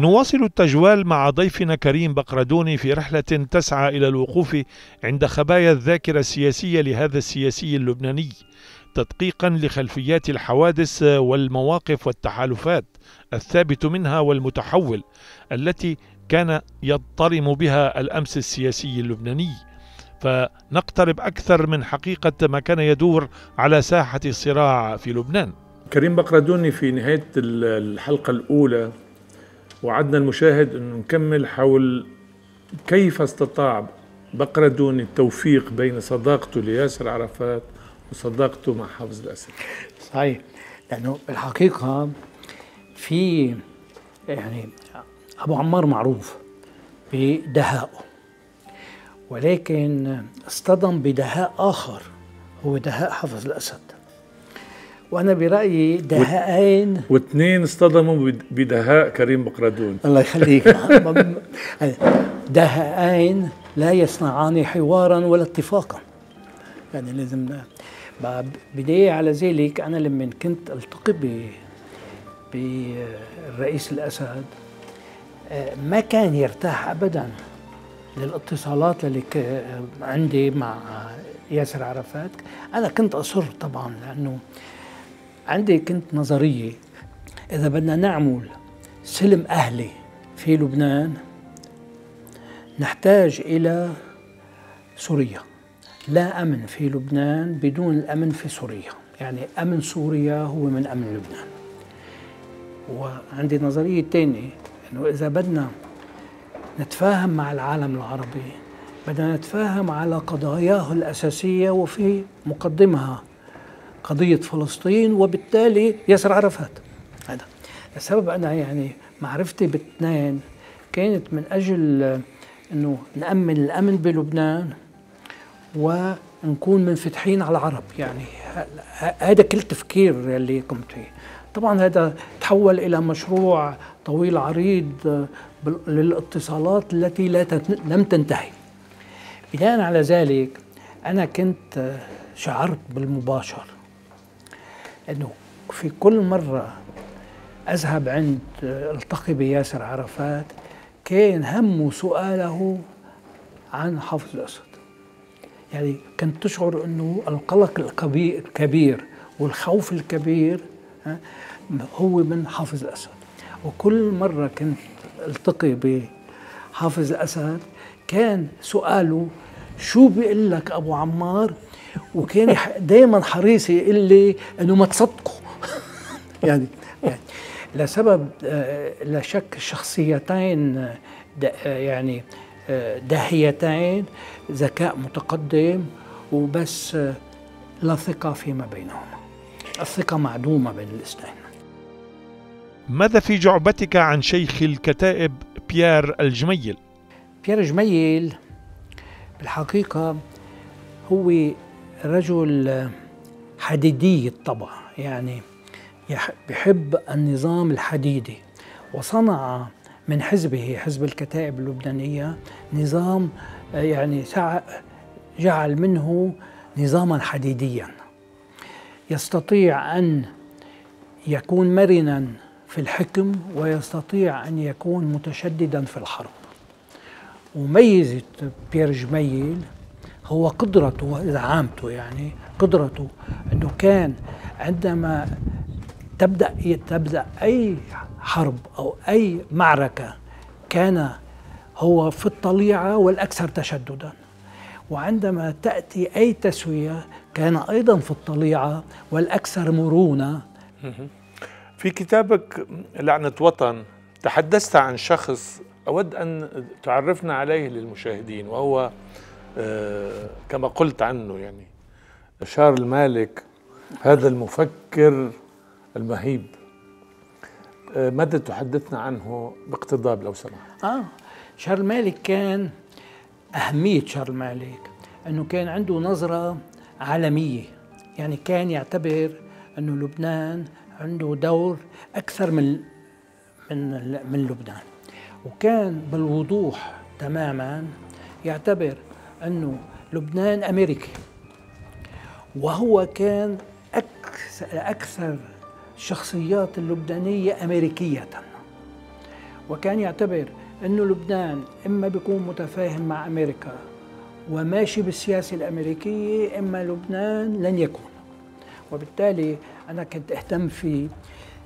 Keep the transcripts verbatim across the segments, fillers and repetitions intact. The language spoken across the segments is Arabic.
نواصل التجوال مع ضيفنا كريم بقرادوني في رحلة تسعى إلى الوقوف عند خبايا الذاكرة السياسية لهذا السياسي اللبناني، تدقيقا لخلفيات الحوادث والمواقف والتحالفات الثابت منها والمتحول التي كان يضطرم بها الأمس السياسي اللبناني، فنقترب أكثر من حقيقة ما كان يدور على ساحة الصراع في لبنان. كريم بقرادوني، في نهاية الحلقة الأولى وعدنا المشاهد أن نكمل حول كيف استطاع بقرادوني التوفيق بين صداقته لياسر عرفات وصداقته مع حافظ الأسد. صحيح، لأنه بالحقيقة في يعني أبو عمار معروف بدهائه، ولكن اصطدم بدهاء آخر هو دهاء حافظ الأسد، وأنا برأيي دهائين واثنين اصطدموا بدهاء كريم بقرادوني. الله يخليك. دهائين لا يصنعان حوارا ولا اتفاقا، يعني لازم. بداية على ذلك، أنا لما كنت ألتقي بالرئيس الأسد ما كان يرتاح أبدا للاتصالات اللي عندي مع ياسر عرفات. أنا كنت أصر طبعا، لأنه عندي كنت نظرية إذا بدنا نعمل سلم أهلي في لبنان نحتاج إلى سوريا. لا أمن في لبنان بدون الأمن في سوريا، يعني أمن سوريا هو من أمن لبنان. وعندي نظرية تانية أنه إذا بدنا نتفاهم مع العالم العربي بدنا نتفاهم على قضاياه الأساسية، وفي مقدمها قضية فلسطين، وبالتالي ياسر عرفات. هذا السبب. أنا يعني معرفتي بالاثنين كانت من أجل أنه نأمن الأمن بلبنان ونكون منفتحين على العرب، يعني هذا كل تفكير اللي قمت فيه. طبعا هذا تحول إلى مشروع طويل عريض للاتصالات التي لا لم تنتهي. بناء على ذلك أنا كنت شعرت بالمباشر أنه في كل مرة أذهب عند ألتقي بياسر عرفات كان همه سؤاله عن حافظ الأسد، يعني كنت تشعر أنه القلق الكبير والخوف الكبير هو من حافظ الأسد. وكل مرة كنت ألتقي بحافظ الأسد كان سؤاله شو بيقول لك أبو عمار، وكان دايما حريص يقول لي انه ما تصدقوا. يعني يعني لسبب لا شك شخصيتين يعني داهيتين، ذكاء متقدم وبس لا ثقه فيما بينهما، الثقه معدومه بين الاثنين. ماذا في جعبتك عن شيخ الكتائب بيير الجميل؟ بيير الجميل بالحقيقه هو رجل حديدي الطبع، يعني بحب النظام الحديدي، وصنع من حزبه حزب الكتائب اللبنانية نظام يعني جعل منه نظاما حديديا يستطيع أن يكون مرنا في الحكم ويستطيع أن يكون متشددا في الحرب. وميزة بيير الجميل هو قدرته، إذا عامته يعني قدرته، أنه كان عندما تبدأ تبدأ أي حرب أو أي معركة كان هو في الطليعة والأكثر تشددا، وعندما تأتي أي تسوية كان أيضا في الطليعة والأكثر مرونة. في كتابك لعنة وطن تحدثت عن شخص أود أن تعرفنا عليه للمشاهدين، وهو آه كما قلت عنه يعني شارل مالك، هذا المفكر المهيب. آه ماذا تحدثنا عنه باقتضاب لو سمحت؟ اه شارل مالك كان أهمية شارل مالك أنه كان عنده نظرة عالمية، يعني كان يعتبر أنه لبنان عنده دور أكثر من من من لبنان، وكان بالوضوح تماما يعتبر أنه لبنان أمريكي، وهو كان أكثر, أكثر الشخصيات اللبنانية أمريكية، وكان يعتبر أنه لبنان إما بيكون متفاهم مع أمريكا وماشي بالسياسة الأمريكية، إما لبنان لن يكون. وبالتالي أنا كنت أهتم فيه،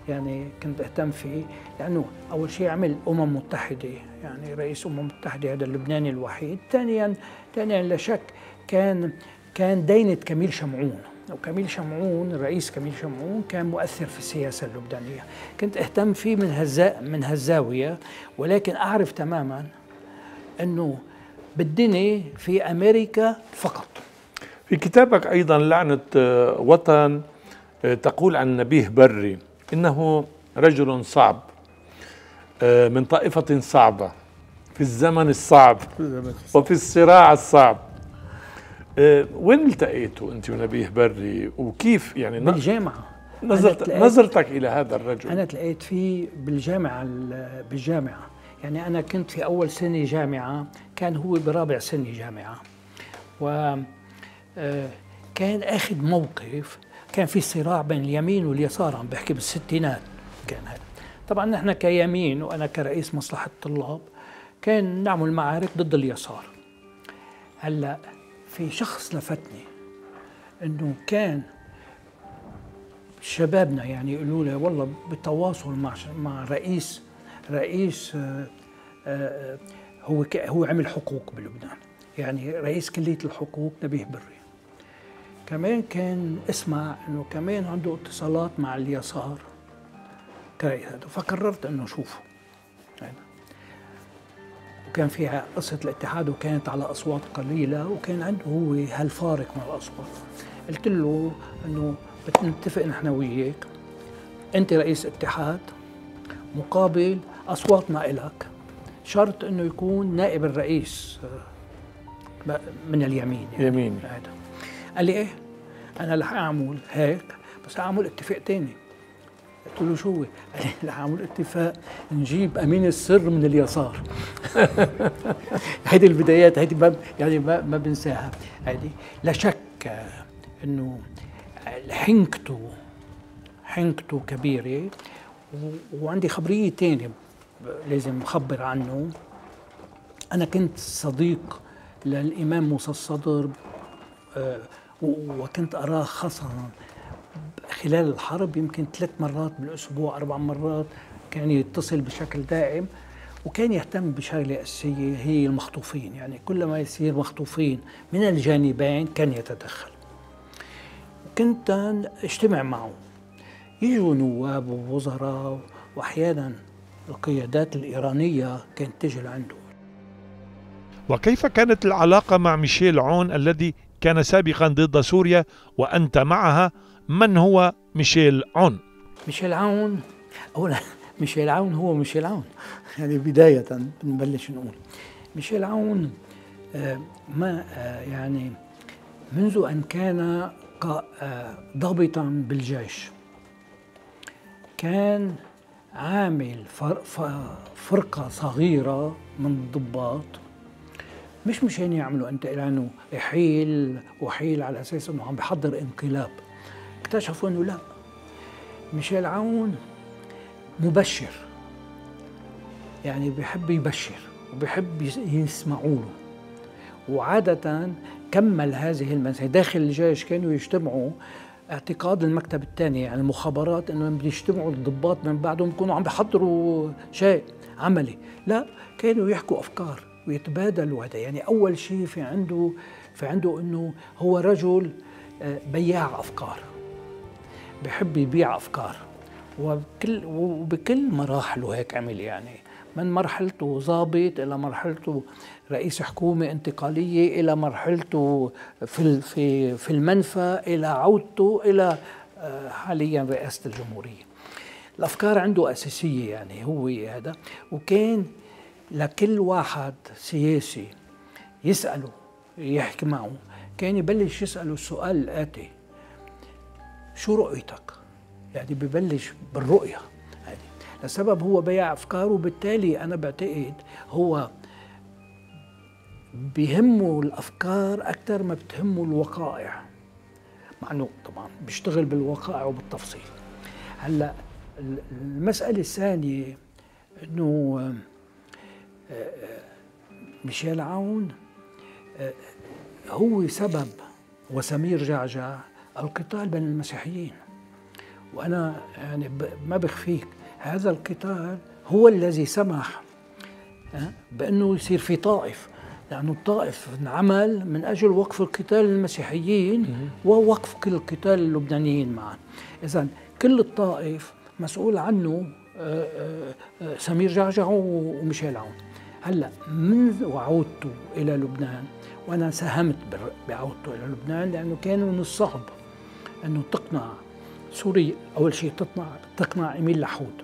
يعني كنت أهتم فيه لأنه أول شيء عمل أمم متحدة، يعني رئيس أمم متحدة هذا اللبناني الوحيد. ثانياً ثانياً لا شك كان كان دينة كميل شمعون، وكميل شمعون الرئيس كميل شمعون كان مؤثر في السياسة اللبنانية. كنت أهتم فيه من هزا من هالزاوية، ولكن أعرف تماماً أنه بالدنيا في أمريكا فقط. في كتابك أيضاً لعنة وطن تقول عن نبيه بري إنه رجل صعب من طائفة صعبة في الزمن الصعب وفي الصراع الصعب. وين التقيتوا أنت ونبيه بري وكيف؟ يعني بالجامعة. نظرت نظرتك إلى هذا الرجل؟ أنا تلقيت فيه بالجامعة بالجامعة يعني أنا كنت في أول سنة جامعة، كان هو برابع سنة جامعة، وكان أخذ موقف. كان في صراع بين اليمين واليسار، عم بحكي بالستينات كان هذا. طبعا نحن كيمين وأنا كرئيس مصلحة الطلاب كان نعمل معارك ضد اليسار. هلا في شخص لفتني إنه كان شبابنا يعني يقولوا له والله بالتواصل مع مع رئيس رئيس هو هو عمل حقوق بلبنان، يعني رئيس كلية الحقوق نبيه بري، كمان كان اسمع انه كمان عنده اتصالات مع اليسار كرئيس هذا، فقررت انه شوفه. وكان في قصه الاتحاد وكانت على اصوات قليله، وكان عنده هو هالفارق مع الاصوات. قلت له انه بدنا نتفق نحن وياك، انت رئيس اتحاد مقابل اصواتنا الك، شرط انه يكون نائب الرئيس من اليمين يعني يمين. قال لي ايه، انا رح اعمل هيك بس اعمل اتفاق تاني. قلت له شو هو؟ قال لي رح اعمل اتفاق نجيب امين السر من اليسار. هيدي البدايات، هيدي ما يعني ما بنساها هيدي. لا شك انه حنكته حنكته كبيره، وعندي خبريه تانية لازم اخبر عنه. انا كنت صديق للامام موسى الصدر، وكنت أراه خاصة خلال الحرب يمكن ثلاث مرات بالأسبوع، أربع مرات كان يتصل بشكل دائم، وكان يهتم بشغلة أساسية هي المخطوفين. يعني كلما يصير مخطوفين من الجانبين كان يتدخل. كنت اجتمع معه، يجوا نواب ووزراء وأحيانا القيادات الإيرانية كانت تجي لعنده. وكيف كانت العلاقة مع ميشيل عون الذي كان سابقا ضد سوريا وأنت معها؟ من هو ميشيل عون؟ ميشيل عون أولا ميشيل عون هو ميشيل عون، يعني بداية بنبلش نقول ميشيل عون آه ما آه يعني منذ أن كان آه ضابطا بالجيش كان عامل فرقة صغيرة من الضباط، مش مشان يعملوا انت لانه يحيل وحيل على اساس انه عم بحضر انقلاب. اكتشفوا انه لا، ميشيل عون مبشر، يعني بيحب يبشر وبيحب يسمعوا له. وعاده كمل هذه المسيره داخل الجيش. كانوا يجتمعوا اعتقاد المكتب الثاني يعني المخابرات انه بيجتمعوا الضباط من بعدهم بيكونوا عم بحضروا شيء عملي، لا كانوا يحكوا افكار ويتبادلوا هذا. يعني أول شيء في عنده في عنده إنه هو رجل بياع أفكار، بحب يبيع أفكار، وبكل وبكل مراحله هيك عمل. يعني من مرحلته ضابط إلى مرحلته رئيس حكومة انتقالية إلى مرحلته في في في المنفى إلى عودته إلى حاليا رئاسة الجمهورية. الأفكار عنده أساسية، يعني هو هذا. وكان لكل واحد سياسي يسأله يحكي معه كان يبلش يسأله السؤال الآتي: شو رؤيتك؟ يعني ببلش بالرؤية يعني. لسبب هو بيع أفكاره، وبالتالي أنا بعتقد هو بيهمه الأفكار أكثر ما بتهمه الوقائع، مع أنه طبعاً بيشتغل بالوقائع وبالتفصيل. هلأ المسألة الثانية أنه ميشيل عون هو سبب، وسمير جعجع، القتال بين المسيحيين، وأنا يعني ما بخفيك هذا القتال هو الذي سمح بأنه يصير في طائف، لأنه الطائف انعمل من أجل وقف القتال للمسيحيين ووقف كل القتال اللبنانيين معا. إذن كل الطائف مسؤول عنه سمير جعجع وميشيل عون. هلأ منذ عودته إلى لبنان، وأنا ساهمت بعودته إلى لبنان لأنه كان من الصعب أنه تقنع سوريا، أول شيء تقنع تقنع إيميل لحود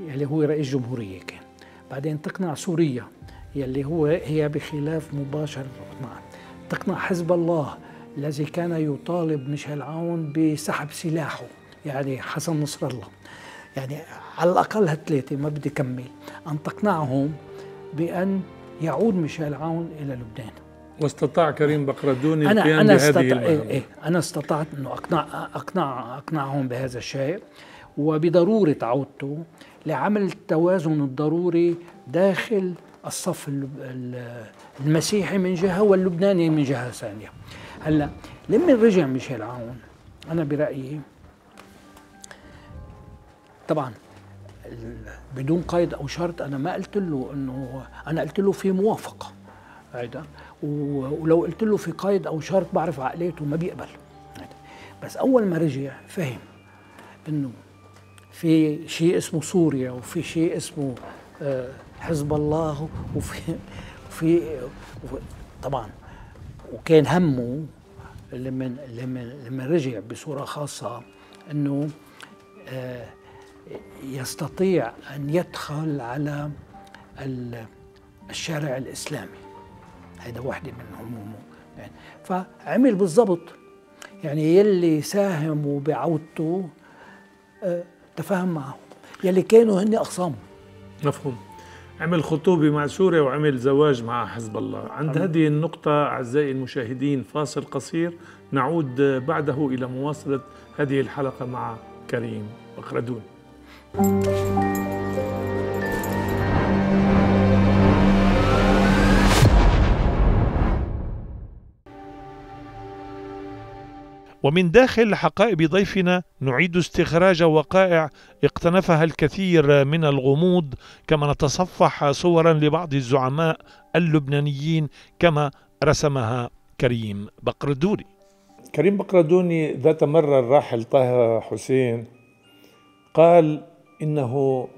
يلي هو رئيس جمهورية كان، بعدين تقنع سوريا يلي هو هي بخلاف مباشر معه، تقنع حزب الله الذي كان يطالب ميشيل عون بسحب سلاحه يعني حسن نصر الله، يعني على الأقل هالثلاثة ما بدي كمل، أن تقنعهم بأن يعود ميشيل عون إلى لبنان. واستطاع كريم بقرادوني القيام أنا بهذه المهمة. إيه إيه أنا استطعت أنه أقنع أقنع أقنعهم بهذا الشيء، وبضرورة عودته لعمل التوازن الضروري داخل الصف المسيحي من جهة واللبناني من جهة ثانية. هلا لما رجع ميشيل عون، أنا برأيي طبعا بدون قيد أو شرط، أنا ما قلت له إنه، أنا قلت له في موافقة هيدا، ولو قلت له في قيد أو شرط بعرف عقليته ما بيقبل هيدا. بس أول ما رجع فهم إنه في شيء اسمه سوريا، وفي شيء اسمه حزب الله، وفي وفي طبعا، وكان همه لما لما لما رجع بصورة خاصة إنه يستطيع أن يدخل على الشارع الإسلامي، هيدا واحدة من همومه يعني. فعمل بالضبط يعني يلي ساهموا بعودته تفاهم معهم، يلي كانوا هن أخصامه. مفهوم. عمل خطوبة مع سوريا وعمل زواج مع حزب الله. عند أم. هذه النقطة أعزائي المشاهدين فاصل قصير، نعود بعده إلى مواصلة هذه الحلقة مع كريم بقرادوني. ومن داخل حقائب ضيفنا نعيد استخراج وقائع اقتنفها الكثير من الغموض، كما نتصفح صورا لبعض الزعماء اللبنانيين كما رسمها كريم بقرادوني. كريم بقرادوني ذات مرة الراحل طه حسين قال إنه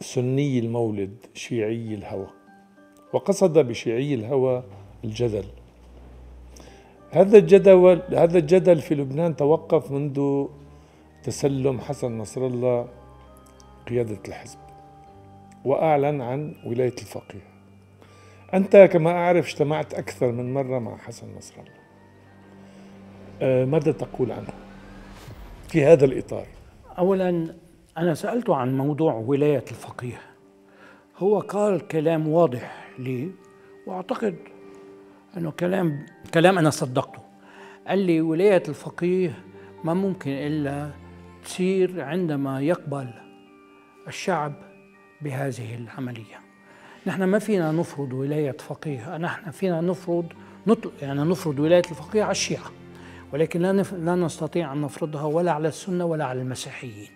سني المولد شيعي الهوى، وقصد بشيعي الهوى الجدل. هذا الجدل هذا الجدل في لبنان توقف منذ تسلم حسن نصر الله قيادة الحزب، وأعلن عن ولاية الفقيه. أنت كما أعرف اجتمعت أكثر من مرة مع حسن نصر الله، أه ماذا تقول عنه في هذا الإطار؟ أولاً أنا سألته عن موضوع ولاية الفقيه، هو قال كلام واضح لي وأعتقد أنه كلام كلام أنا صدقته. قال لي ولاية الفقيه ما ممكن إلا تصير عندما يقبل الشعب بهذه العملية. نحن ما فينا نفرض ولاية فقيه، نحن فينا نفرض نطلق يعني نفرض ولاية الفقيه على الشيعة، ولكن لا نف... لا نستطيع أن نفرضها ولا على السنة ولا على المسيحيين.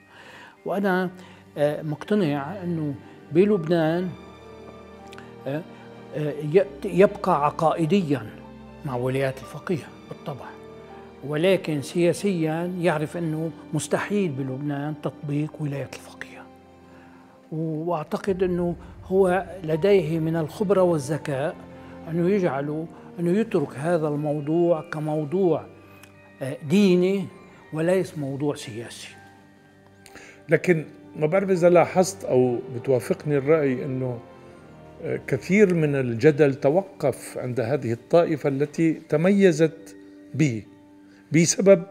وأنا مقتنع أنه بلبنان يبقى عقائدياً مع ولايات الفقيه بالطبع، ولكن سياسياً يعرف أنه مستحيل بلبنان تطبيق ولاية الفقيه، وأعتقد أنه هو لديه من الخبرة والذكاء أنه يجعله أنه يترك هذا الموضوع كموضوع ديني وليس موضوع سياسي. لكن ما بعرف إذا لاحظت أو بتوافقني الرأي أنه كثير من الجدل توقف عند هذه الطائفة التي تميزت به بسبب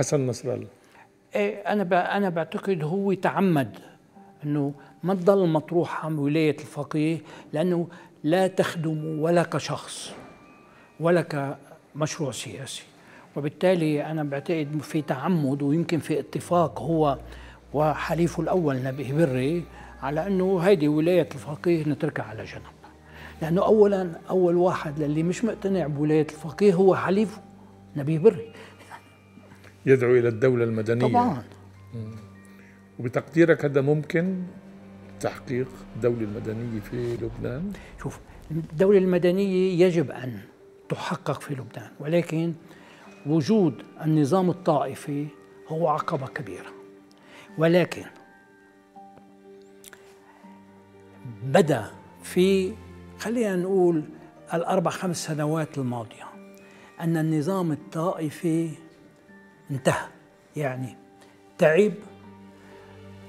حسن نصر الله. ايه انا انا بعتقد هو تعمد انه ما تضل مطروحه ولايه الفقيه، لانه لا تخدم ولا كشخص ولا كمشروع سياسي، وبالتالي انا بعتقد في تعمد ويمكن في اتفاق هو وحليفه الاول نبيه بري على انه هيدي ولايه الفقيه نتركها على جنب، لانه اولا اول واحد للي مش مقتنع بولايه الفقيه هو حليفه نبيه بري. يدعو الى الدوله المدنيه طبعا. وبتقديرك هذا ممكن تحقيق الدوله المدنيه في لبنان؟ شوف، الدوله المدنيه يجب ان تحقق في لبنان، ولكن وجود النظام الطائفي هو عقبه كبيره، ولكن بدا في خلينا نقول الاربع خمس سنوات الماضيه ان النظام الطائفي انتهى، يعني تعب،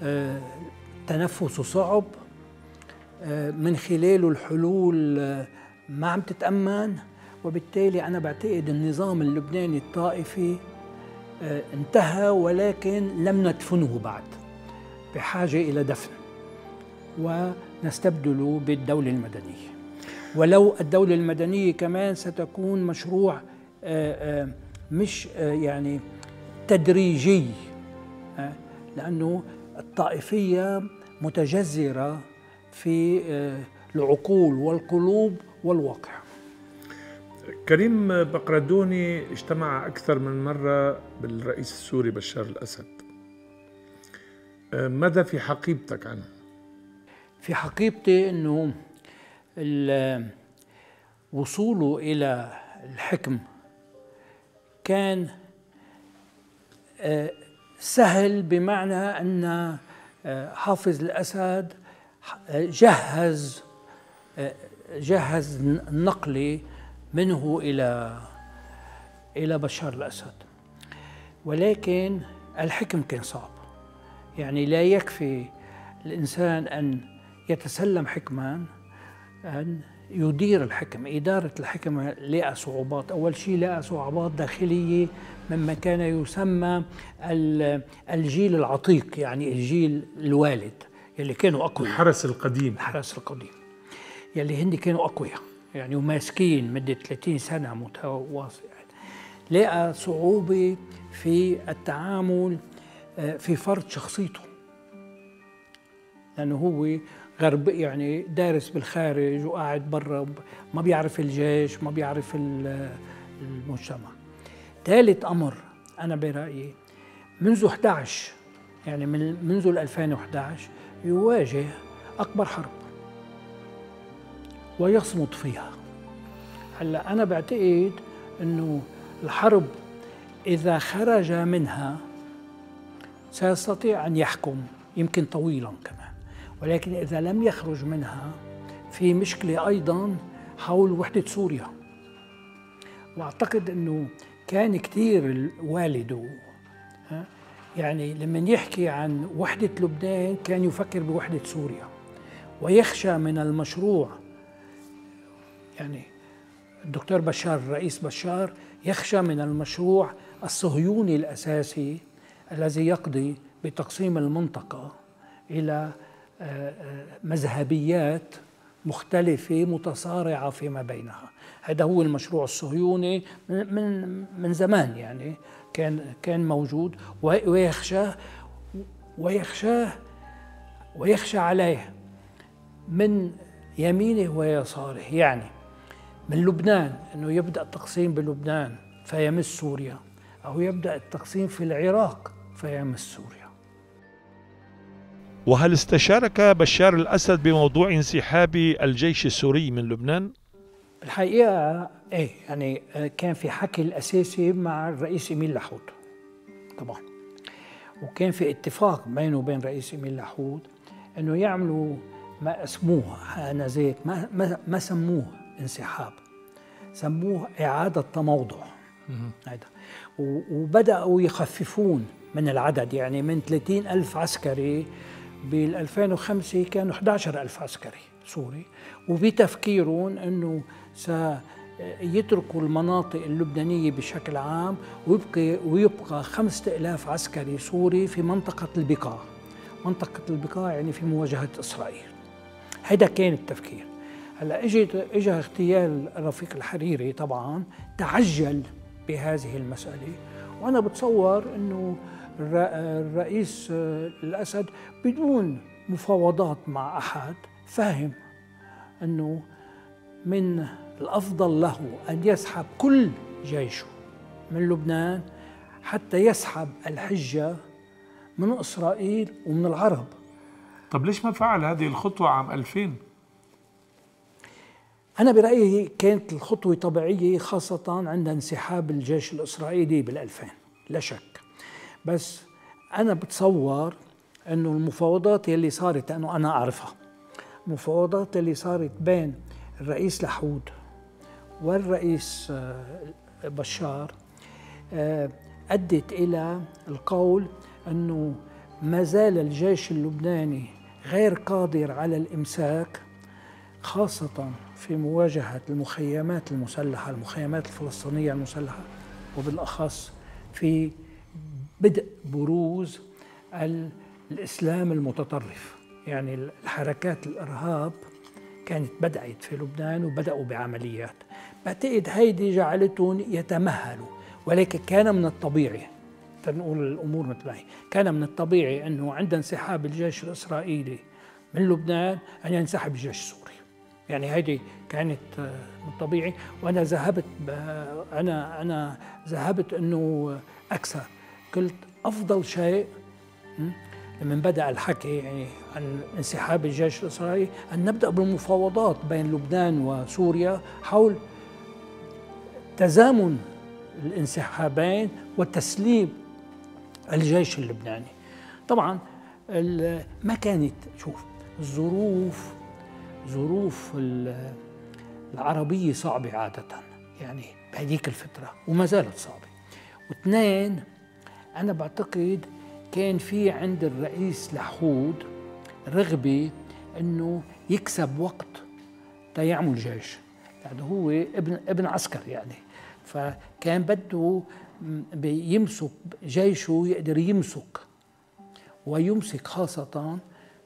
آه، تنفسه صعب، آه، من خلاله الحلول آه، ما عم تتأمن، وبالتالي أنا بعتقد النظام اللبناني الطائفي آه، انتهى، ولكن لم ندفنه بعد، بحاجة إلى دفن ونستبدله بالدولة المدنية، ولو الدولة المدنية كمان ستكون مشروع آه آه مش آه يعني تدريجي، لأنه الطائفية متجذرة في العقول والقلوب والواقع. كريم بقرادوني اجتمع أكثر من مرة بالرئيس السوري بشار الأسد، ماذا في حقيبتك عنه؟ في حقيبتي أنه وصوله إلى الحكم كان سهل، بمعنى أن حافظ الأسد جهز جهز نقلي منه إلى إلى بشار الأسد، ولكن الحكم كان صعب، يعني لا يكفي الإنسان أن يتسلم حكما، أن يدير الحكم. إدارة الحكم لقى صعوبات، أول شيء لقى صعوبات داخلية مما كان يسمى الجيل العتيق، يعني الجيل الوالد يلي كانوا أقوى، الحرس القديم، الحرس القديم يلي هن كانوا أقوياء يعني وماسكين مدة ثلاثين سنة متواصلة. لقى صعوبة في التعامل في فرض شخصيته، لأنه هو غرب يعني دارس بالخارج وقاعد برا، ما بيعرف الجيش، ما بيعرف المجتمع. ثالث أمر أنا برأيي منذ أحد عشر يعني من منذ ألفين وأحد عشر يواجه أكبر حرب ويصمد فيها. هلا أنا بعتقد إنه الحرب إذا خرج منها سيستطيع أن يحكم يمكن طويلا كمان، ولكن إذا لم يخرج منها في مشكلة أيضاً حول وحدة سوريا، وأعتقد أنه كان كتير والده يعني لما يحكي عن وحدة لبنان كان يفكر بوحدة سوريا، ويخشى من المشروع، يعني الدكتور بشار الرئيس بشار يخشى من المشروع الصهيوني الأساسي الذي يقضي بتقسيم المنطقة إلى مذهبيات مختلفة متصارعة فيما بينها. هذا هو المشروع الصهيوني من من زمان، يعني كان كان موجود، ويخشاه ويخشاه ويخشى عليه من يمينه ويساره، يعني من لبنان انه يبدا التقسيم بلبنان فيمس سوريا، او يبدا التقسيم في العراق فيمس سوريا. وهل استشارك بشار الأسد بموضوع انسحاب الجيش السوري من لبنان؟ الحقيقة إيه، يعني كان في حكي الأساسي مع الرئيس إيميل لحود طبعا، وكان في اتفاق بينه وبين رئيس إيميل لحود أنه يعملوا ما اسموه آنذاك، ما, ما, ما سموه انسحاب، سموه إعادة تموضع. هذا وبدأوا يخففون من العدد، يعني من ثلاثين ألف عسكري بال ألفين وخمسة كانوا أحد عشر ألف عسكري سوري، وبتفكيرهم أنه يتركوا المناطق اللبنانية بشكل عام، ويبقى, ويبقى خمسة آلاف عسكري سوري في منطقة البقاع. منطقة البقاع يعني في مواجهة إسرائيل. هذا كان التفكير. هلا اجى اجى اغتيال رفيق الحريري، طبعا تعجل بهذه المسألة، وأنا بتصور إنه الرئيس الأسد بدون مفاوضات مع أحد فهم إنه من الأفضل له أن يسحب كل جيشه من لبنان حتى يسحب الحجة من إسرائيل ومن العرب. طب ليش ما فعل هذه الخطوة عام ألفين؟ أنا برأيي كانت الخطوة طبيعية، خاصة عند انسحاب الجيش الإسرائيلي بالألفين لا شك، بس أنا بتصور أنه المفاوضات اللي صارت، لأنه أنا أعرفها، المفاوضات اللي صارت بين الرئيس لحود والرئيس بشار أدت إلى القول أنه ما زال الجيش اللبناني غير قادر على الإمساك، خاصة في مواجهة المخيمات المسلحة، المخيمات الفلسطينية المسلحة، وبالأخص في بدء بروز الإسلام المتطرف. يعني الحركات الإرهاب كانت بدأت في لبنان وبدأوا بعمليات. بعتقد هيدي جعلتهم يتمهلوا، ولكن كان من الطبيعي، تنقول الأمور مثل هي، كان من الطبيعي أنه عند انسحاب الجيش الإسرائيلي من لبنان أن ينسحب الجيش السوري. يعني هيدي كانت من الطبيعي، وأنا ذهبت أنا أنا ذهبت أنه أكثر. قلت أفضل شيء لما بدأ الحكي يعني عن انسحاب الجيش الإسرائيلي أن نبدأ بالمفاوضات بين لبنان وسوريا حول تزامن الانسحابين وتسليم الجيش اللبناني. طبعا ما كانت، شوف، الظروف ظروف العربية صعبة عادة، يعني بهذيك الفترة وما زالت صعبة. واثنين، أنا بعتقد كان في عند الرئيس لحود رغبة أنه يكسب وقت تيعمل جيش، يعني هو ابن, ابن عسكر يعني، فكان بده يمسك جيشه، يقدر يمسك ويمسك، خاصة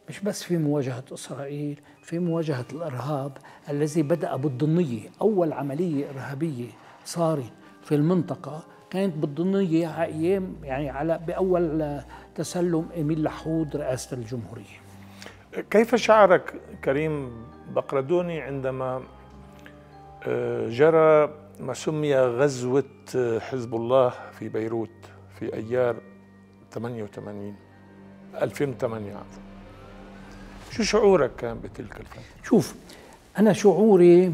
مش بس في مواجهة إسرائيل، في مواجهة الإرهاب الذي بدأ بالضنية. أول عملية إرهابية صارت في المنطقة كانت بالضنية أيام يعني على بأول تسلم إيميل لحود رئاسة الجمهورية. كيف شعرك كريم بقرادوني عندما جرى ما سمي غزوة حزب الله في بيروت في أيار ثمانية وثمانين ألفين وثمانية؟ شو شعورك كان بتلك الفترة؟ شوف، أنا شعوري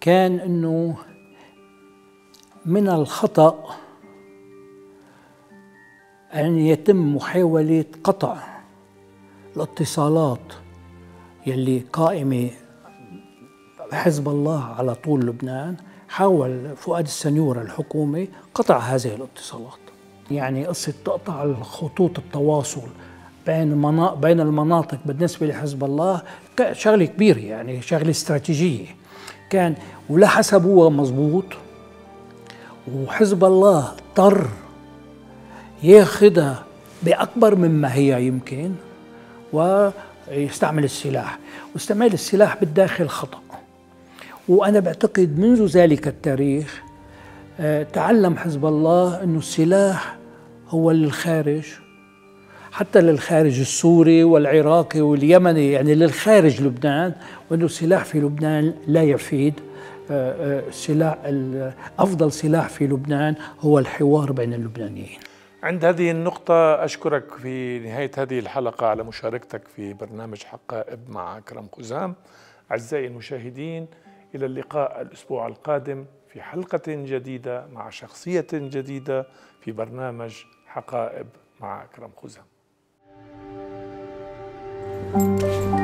كان إنه من الخطأ أن يتم محاولة قطع الاتصالات يلي قائمة حزب الله على طول لبنان. حاول فؤاد السنيورة الحكومي قطع هذه الاتصالات، يعني قصة تقطع الخطوط التواصل بين بين المناطق بالنسبة لحزب الله شغلة كبيرة، يعني شغلة استراتيجية كان، ولا حسبوها مضبوط، وحزب الله اضطر ياخذها باكبر مما هي يمكن ويستعمل السلاح، واستعمال السلاح بالداخل خطأ. وانا بعتقد منذ ذلك التاريخ تعلم حزب الله انه السلاح هو للخارج، حتى للخارج السوري والعراقي واليمني، يعني للخارج لبنان، وانه السلاح في لبنان لا يفيد. السلاح أفضل سلاح في لبنان هو الحوار بين اللبنانيين. عند هذه النقطة أشكرك في نهاية هذه الحلقة على مشاركتك في برنامج حقائب مع أكرم خزام. أعزائي المشاهدين، إلى اللقاء الأسبوع القادم في حلقة جديدة مع شخصية جديدة في برنامج حقائب مع أكرم خزام.